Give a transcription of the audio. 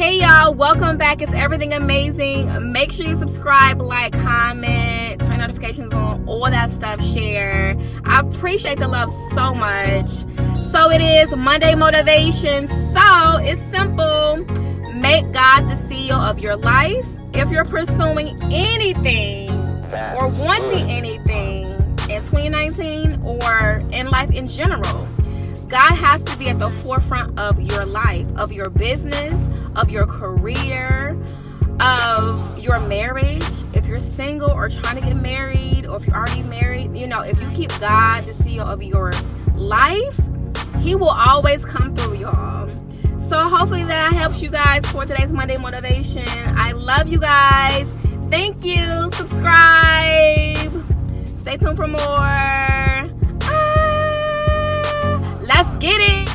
Hey y'all, welcome back. It's Everything Amazyng. Make sure you subscribe, like, comment, turn notifications on, all that stuff, share. I appreciate the love so much. So it is Monday motivation. So it's simple. Make God the CEO of your life. If you're pursuing anything or wanting anything in 2019 or in life in general, God has to be at the forefront of your life, of your business, of your career, of your marriage. If you're single or trying to get married, or if you're already married, you know, if you keep God the CEO of your life, He will always come through, y'all. So hopefully that helps you guys for today's Monday motivation. I love you guys. Thank you. Subscribe. Stay tuned for more. Let's get it.